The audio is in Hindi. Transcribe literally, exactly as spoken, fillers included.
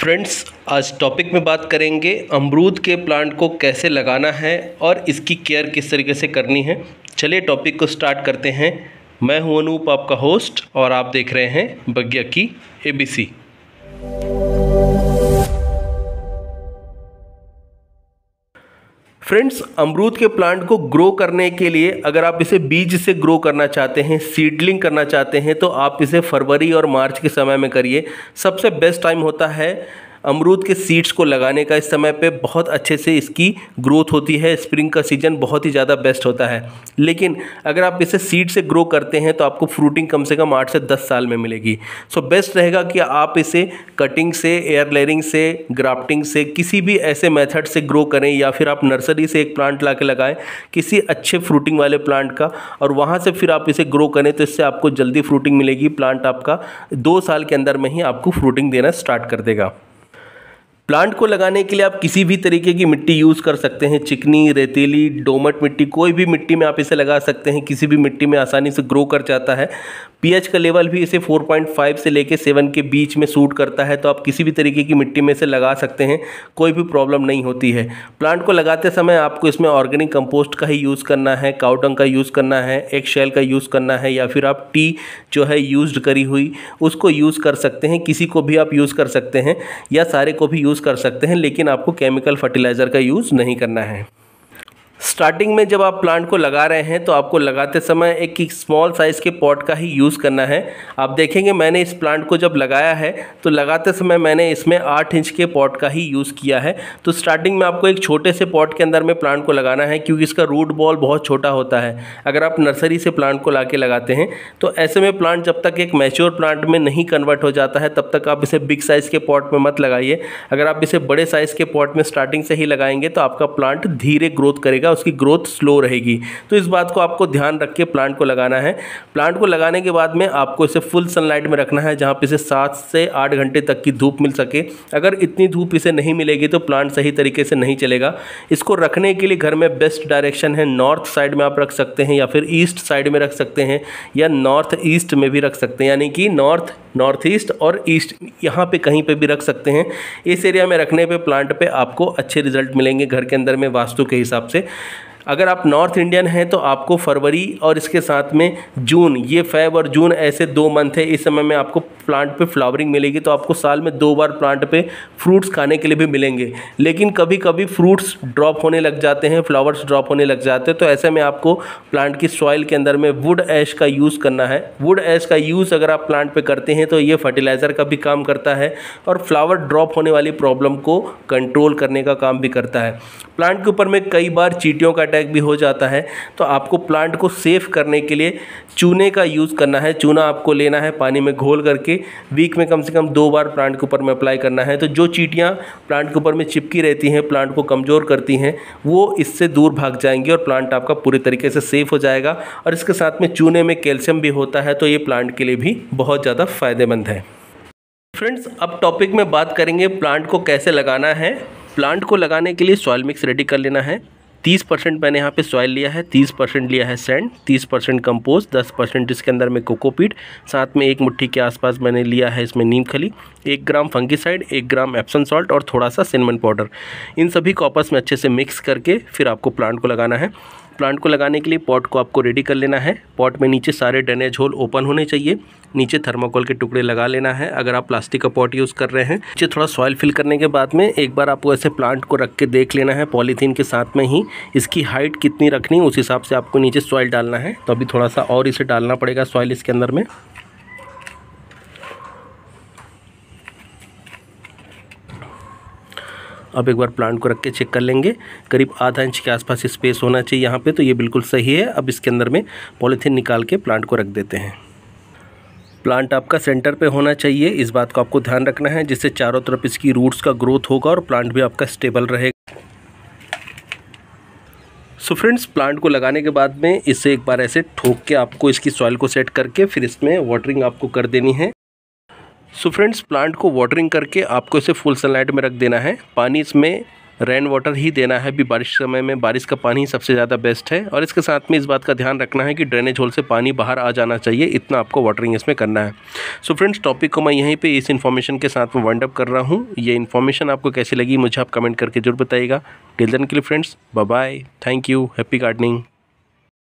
फ्रेंड्स, आज टॉपिक में बात करेंगे अमरूद के प्लांट को कैसे लगाना है और इसकी केयर किस तरीके से करनी है। चलिए टॉपिक को स्टार्ट करते हैं। मैं हूं अनूप, आपका होस्ट, और आप देख रहे हैं बगिया की ए बी सी। फ्रेंड्स, अमरूद के प्लांट को ग्रो करने के लिए अगर आप इसे बीज से ग्रो करना चाहते हैं, सीडलिंग करना चाहते हैं, तो आप इसे फरवरी और मार्च के समय में करिए। सबसे बेस्ट टाइम होता है अमरूद के सीड्स को लगाने का। इस समय पे बहुत अच्छे से इसकी ग्रोथ होती है। स्प्रिंग का सीज़न बहुत ही ज़्यादा बेस्ट होता है। लेकिन अगर आप इसे सीड से ग्रो करते हैं तो आपको फ्रूटिंग कम से कम आठ से दस साल में मिलेगी। सो बेस्ट रहेगा कि आप इसे कटिंग से, एयर लेयरिंग से, ग्राफ्टिंग से, किसी भी ऐसे मेथड से ग्रो करें, या फिर आप नर्सरी से एक प्लांट ला के लगाएं किसी अच्छे फ्रूटिंग वाले प्लांट का, और वहाँ से फिर आप इसे ग्रो करें। तो इससे आपको जल्दी फ्रूटिंग मिलेगी। प्लांट आपका दो साल के अंदर में ही आपको फ्रूटिंग देना स्टार्ट कर देगा। प्लांट को लगाने के लिए आप किसी भी तरीके की मिट्टी यूज़ कर सकते हैं। चिकनी, रेतीली, दोमट मिट्टी, कोई भी मिट्टी में आप इसे लगा सकते हैं। किसी भी मिट्टी में आसानी से ग्रो कर जाता है। पीएच का लेवल भी इसे चार पॉइंट पाँच से लेके सात के बीच में सूट करता है। तो आप किसी भी तरीके की मिट्टी में इसे लगा सकते हैं, कोई भी प्रॉब्लम नहीं होती है। प्लांट को लगाते समय आपको इसमें ऑर्गेनिक कंपोस्ट का ही यूज़ करना है, काउडंग का यूज़ करना है, एग शेल का यूज़ करना है, या फिर आप टी जो है यूज़ करी हुई उसको यूज़ कर सकते हैं। किसी को भी आप यूज़ कर सकते हैं या सारे को भी यूज़ कर सकते हैं, लेकिन आपको केमिकल फर्टिलाइज़र का यूज़ नहीं करना है। स्टार्टिंग में जब आप प्लांट को लगा रहे हैं तो आपको लगाते समय एक, एक स्मॉल साइज़ के पॉट का ही यूज़ करना है। आप देखेंगे मैंने इस प्लांट को जब लगाया है तो लगाते समय मैंने इसमें आठ इंच के पॉट का ही यूज़ किया है। तो स्टार्टिंग में आपको एक छोटे से पॉट के अंदर में प्लांट को लगाना है, क्योंकि इसका रूट बॉल बहुत छोटा होता है। अगर आप नर्सरी से प्लांट को ला के लगाते हैं तो ऐसे में प्लांट जब तक एक मैच्योर प्लांट में नहीं कन्वर्ट हो जाता है तब तक आप इसे बिग साइज़ के पॉट में मत लगाइए। अगर आप इसे बड़े साइज़ के पॉट में स्टार्टिंग से ही लगाएंगे तो आपका प्लांट धीरे ग्रोथ करेगा, उसकी ग्रोथ स्लो रहेगी। तो इस बात को आपको ध्यान रख के प्लांट को लगाना है। प्लांट को लगाने के बाद में आपको इसे फुल सनलाइट में रखना है, जहां पे इसे सात से आठ घंटे तक की धूप मिल सके। अगर इतनी धूप इसे नहीं मिलेगी तो प्लांट सही तरीके से नहीं चलेगा। इसको रखने के लिए घर में बेस्ट डायरेक्शन है, नॉर्थ साइड में आप रख सकते हैं, या फिर ईस्ट साइड में रख सकते हैं, या नॉर्थ ईस्ट में भी रख सकते हैं, यानी कि नॉर्थ, नॉर्थ ईस्ट और ईस्ट, यहाँ पे कहीं पे भी रख सकते हैं। इस एरिया में रखने पे प्लांट पे आपको अच्छे रिजल्ट मिलेंगे घर के अंदर में, वास्तु के हिसाब से। अगर आप नॉर्थ इंडियन हैं तो आपको फरवरी और इसके साथ में जून, ये फेब और जून ऐसे दो मंथ है, इस समय में आपको प्लांट पे फ्लावरिंग मिलेगी। तो आपको साल में दो बार प्लांट पे फ्रूट्स खाने के लिए भी मिलेंगे। लेकिन कभी कभी फ्रूट्स ड्रॉप होने लग जाते हैं, फ्लावर्स ड्रॉप होने लग जाते हैं, तो ऐसे में आपको प्लांट की सॉइल के अंदर में वुड ऐश का यूज़ करना है। वुड ऐश का यूज़ अगर आप प्लांट पर करते हैं तो ये फर्टिलाइज़र का भी काम करता है और फ्लावर ड्रॉप होने वाली प्रॉब्लम को कंट्रोल करने का काम भी करता है। प्लांट के ऊपर में कई बार चींटियों का अटैक भी हो जाता है, तो आपको प्लांट को सेफ करने के लिए चूने का यूज़ करना है। चूना आपको लेना है, पानी में घोल करके वीक में कम से कम दो बार प्लांट के ऊपर में अप्लाई करना है। तो जो चींटियाँ प्लांट के ऊपर में चिपकी रहती हैं, प्लांट को कमज़ोर करती हैं, वो इससे दूर भाग जाएंगी और प्लांट आपका पूरी तरीके से सेफ हो जाएगा। और इसके साथ में चूने में कैल्शियम भी होता है, तो ये प्लांट के लिए भी बहुत ज़्यादा फायदेमंद है। फ्रेंड्स, अब टॉपिक में बात करेंगे प्लांट को कैसे लगाना है। प्लांट को लगाने के लिए सॉइल मिक्स रेडी कर लेना है। तीस परसेंट मैंने यहाँ पे सॉइल लिया है, तीस परसेंट लिया है सैंड, तीस परसेंट कंपोस्ट, दस परसेंट इसके अंदर में कोकोपीट, साथ में एक मुट्ठी के आसपास मैंने लिया है इसमें नीम खली, एक ग्राम फंगीसाइड, एक ग्राम एप्सम सॉल्ट और थोड़ा सा सिनेमन पाउडर। इन सभी को आपस में अच्छे से मिक्स करके फिर आपको प्लांट को लगाना है। प्लांट को लगाने के लिए पॉट को आपको रेडी कर लेना है। पॉट में नीचे सारे ड्रेनेज होल ओपन होने चाहिए। नीचे थर्माकोल के टुकड़े लगा लेना है अगर आप प्लास्टिक का पॉट यूज़ कर रहे हैं। नीचे थोड़ा सॉइल फिल करने के बाद में एक बार आपको ऐसे प्लांट को रख के देख लेना है। पॉलीथीन के साथ में ही इसकी हाइट कितनी रखनी, उस हिसाब से आपको नीचे सॉइल डालना है। तो अभी थोड़ा सा और इसे डालना पड़ेगा सॉइल इसके अंदर में। अब एक बार प्लांट को रख के चेक कर लेंगे। करीब आधा इंच के आसपास स्पेस होना चाहिए यहाँ पे, तो ये बिल्कुल सही है। अब इसके अंदर में पॉलीथीन निकाल के प्लांट को रख देते हैं। प्लांट आपका सेंटर पे होना चाहिए, इस बात को आपको ध्यान रखना है, जिससे चारों तरफ इसकी रूट्स का ग्रोथ होगा और प्लांट भी आपका स्टेबल रहेगा। सो फ्रेंड्स, प्लांट को लगाने के बाद में इसे एक बार ऐसे ठोक के आपको इसकी सॉइल को सेट करके फिर इसमें वाटरिंग आपको कर देनी है। सो फ्रेंड्स, प्लांट को वाटरिंग करके आपको इसे फुल सनलाइट में रख देना है। पानी इसमें रेन वाटर ही देना है। भी बारिश समय में बारिश का पानी सबसे ज़्यादा बेस्ट है। और इसके साथ में इस बात का ध्यान रखना है कि ड्रेनेज होल से पानी बाहर आ जाना चाहिए, इतना आपको वाटरिंग इसमें करना है। सो फ्रेंड्स, टॉपिक को मैं यहीं पे इस इन्फॉर्मेशन के साथ में वाइंड अप कर रहा हूँ। ये इन्फॉर्मेशन आपको कैसी लगी मुझे आप कमेंट करके जरूर बताइएगा। टिल देन के लिए friends, bye bye, thank you, happy gardening.